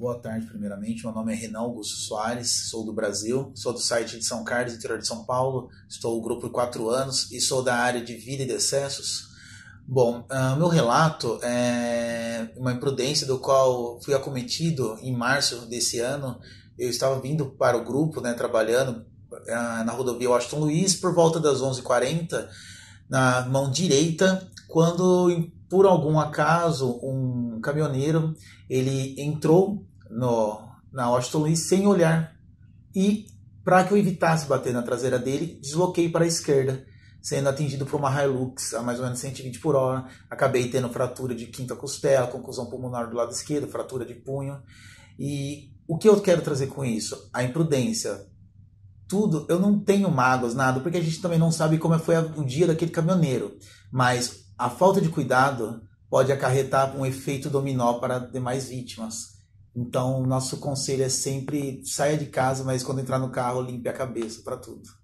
Boa tarde, primeiramente. Meu nome é Renan Augusto Soares, sou do Brasil, sou do site de São Carlos, interior de São Paulo, estou no grupo por 4 anos e sou da área de vida e decessos. Bom, meu relato é uma imprudência do qual fui acometido em março desse ano. Eu estava vindo para o grupo, né, trabalhando na rodovia Washington Luiz por volta das 11h40, na mão direita, quando por algum acaso um caminhoneiro ele entrou na Austin Luiz sem olhar, e para que eu evitasse bater na traseira dele, desloquei para a esquerda, sendo atingido por uma Hilux a mais ou menos 120 por hora. Acabei tendo fratura de quinta costela, conclusão pulmonar do lado esquerdo, fratura de punho. E o que eu quero trazer com isso? A imprudência. Tudo, eu não tenho mágoas, nada, porque a gente também não sabe como foi o dia daquele caminhoneiro, mas a falta de cuidado pode acarretar um efeito dominó para demais vítimas. Então, nosso conselho é sempre saia de casa, mas quando entrar no carro, limpe a cabeça para tudo.